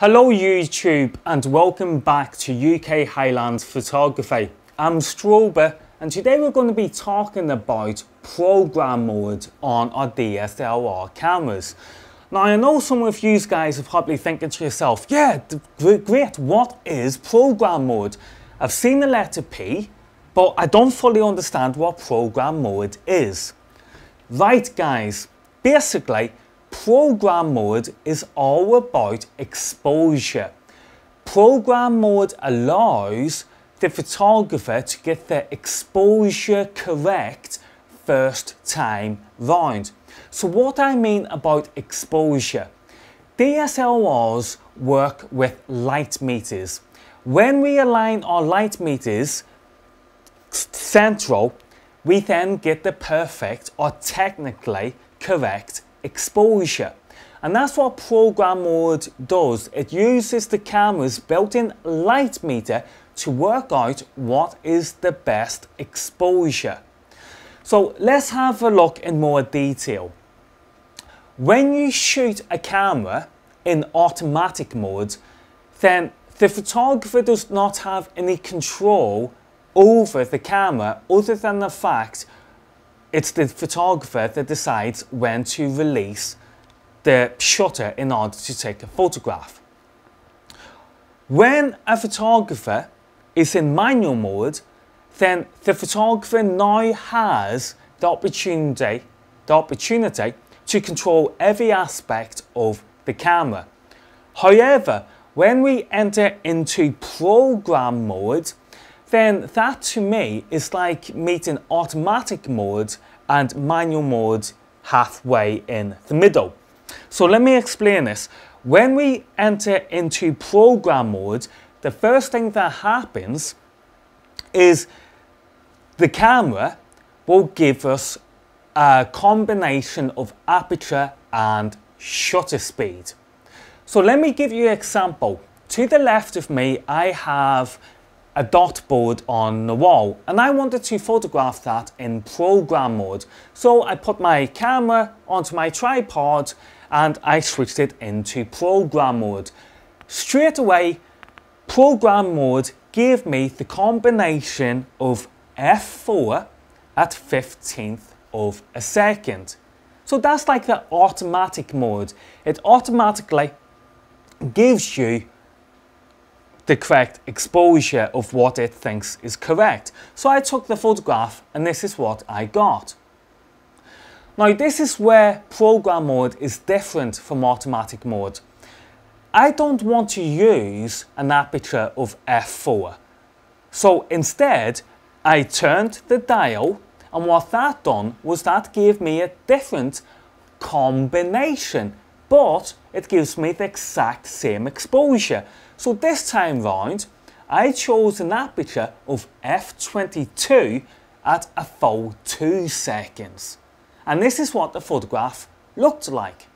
Hello YouTube and welcome back to UK Highland Photography. I'm Strober and today we're going to be talking about program mode on our DSLR cameras. Now I know some of you guys are probably thinking to yourself, yeah, great, what is program mode? I've seen the letter P, but I don't fully understand what program mode is. Right guys, basically, program mode is all about exposure. Program mode allows the photographer to get their exposure correct first time round. So what I mean about exposure, DSLRs work with light meters. When we align our light meters central, we then get the perfect or technically correct exposure, and that's what program mode does. It uses the camera's built-in light meter to work out what is the best exposure. So let's have a look in more detail. When you shoot a camera in automatic mode, then the photographer does not have any control over the camera other than the fact it's the photographer that decides when to release the shutter in order to take a photograph. When a photographer is in manual mode, then the photographer now has the opportunity to control every aspect of the camera. However, when we enter into program mode, then that to me is like meeting automatic mode and manual mode halfway in the middle. So let me explain this. When we enter into program mode, the first thing that happens is the camera will give us a combination of aperture and shutter speed. So let me give you an example. To the left of me, I have a dot board on the wall and I wanted to photograph that in program mode, so I put my camera onto my tripod and I switched it into program mode. Straight away, program mode gave me the combination of f4 at 15th of a second. So that's like the automatic mode. It automatically gives you the correct exposure of what it thinks is correct. So I took the photograph and this is what I got. Now this is where program mode is different from automatic mode. I don't want to use an aperture of f4. So instead I turned the dial, and what that done was that gave me a different combination, but it gives me the exact same exposure. So this time round, I chose an aperture of f22 at a full 2 seconds. And this is what the photograph looked like.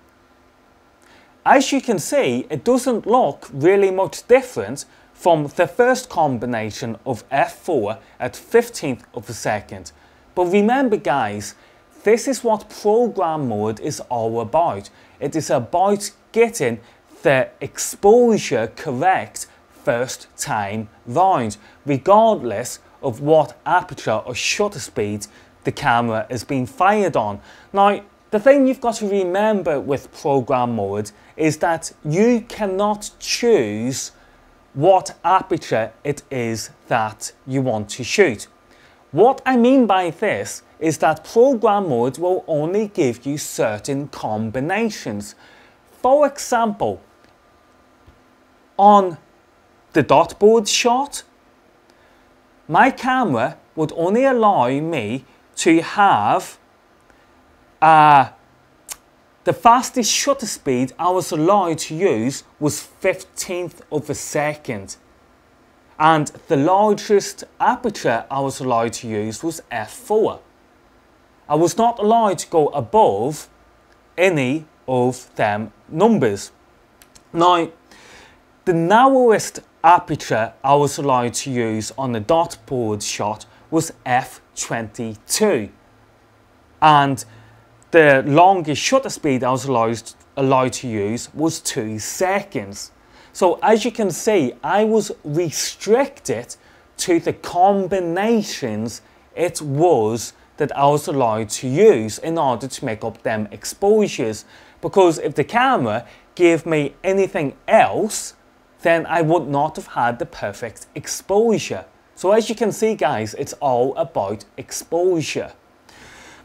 As you can see, it doesn't look really much different from the first combination of f4 at 15th of a second. But remember guys, this is what program mode is all about. It is about getting the exposure correct first time round, regardless of what aperture or shutter speed the camera has been fired on. Now, the thing you've got to remember with program mode is that you cannot choose what aperture it is that you want to shoot. What I mean by this is that program mode will only give you certain combinations. For example, on the dot board shot, my camera would only allow me to have the fastest shutter speed I was allowed to use was 15th of a second. And the largest aperture I was allowed to use was f4. I was not allowed to go above any of them numbers. Now, the narrowest aperture I was allowed to use on the dot board shot was f22. And the longest shutter speed I was allowed to use was 2 seconds. So as you can see, I was restricted to the combinations it was that I was allowed to use in order to make up them exposures, because if the camera gave me anything else, then I would not have had the perfect exposure. So as you can see, guys, it's all about exposure.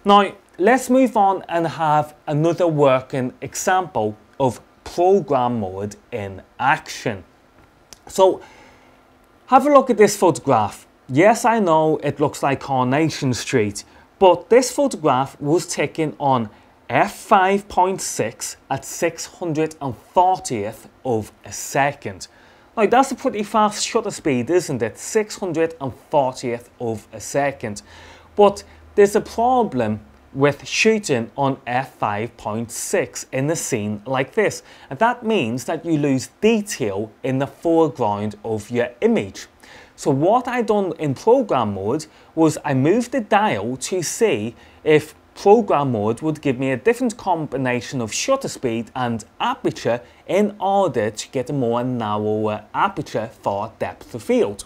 Now, let's move on and have another working example of program mode in action. So have a look at this photograph. Yes, I know it looks like Coronation Street, but this photograph was taken on f/5.6 at 640th of a second. Now that's a pretty fast shutter speed, isn't it? 640th of a second. But there's a problem with shooting on f/5.6 in a scene like this, and that means that you lose detail in the foreground of your image. So what I done in program mode was I moved the dial to see if program mode would give me a different combination of shutter speed and aperture in order to get a more narrower aperture for depth of field.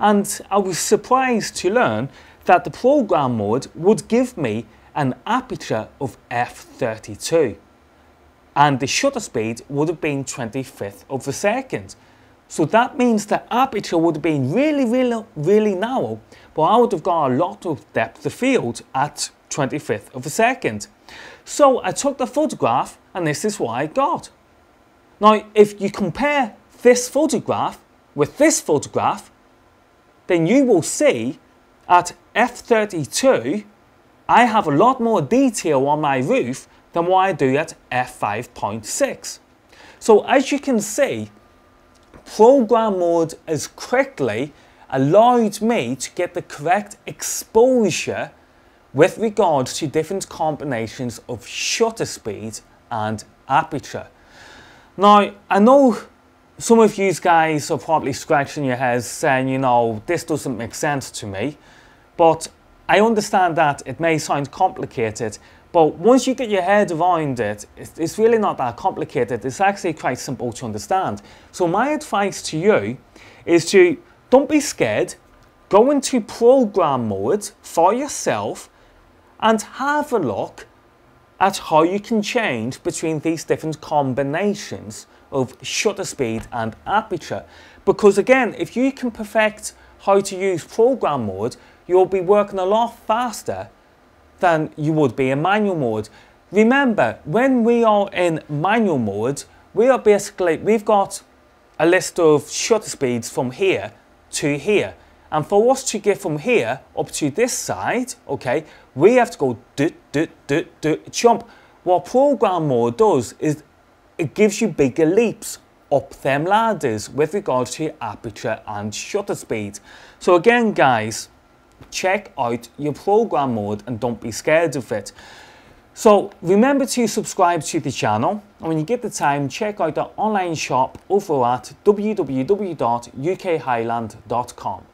And I was surprised to learn that the program mode would give me an aperture of f/32 and the shutter speed would have been 25th of a second. So that means the aperture would have been really narrow, but I would have got a lot of depth of field at 25th of a second. So I took the photograph and this is what I got. Now if you compare this photograph with this photograph, then you will see at f/32 I have a lot more detail on my roof than what I do at f/5.6. So as you can see, program mode has quickly allowed me to get the correct exposure with regards to different combinations of shutter speed and aperture. Now I know some of you guys are probably scratching your heads saying, you know, this doesn't make sense to me, but I understand that it may sound complicated, but once you get your head around it, it's really not that complicated. It's actually quite simple to understand. So my advice to you is to don't be scared, go into program mode for yourself and have a look at how you can change between these different combinations of shutter speed and aperture. Because again, if you can perfect how to use program mode, you'll be working a lot faster than you would be in manual mode. Remember, when we are in manual mode, we've got a list of shutter speeds from here to here. And for us to get from here up to this side, okay, we have to go jump. What program mode does is it gives you bigger leaps up them ladders with regards to your aperture and shutter speed. So again, guys, check out your program mode and don't be scared of it. So remember to subscribe to the channel, and when you get the time, check out the online shop over at www.ukhighland.com.